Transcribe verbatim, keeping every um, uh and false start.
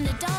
Welcome to Doll World.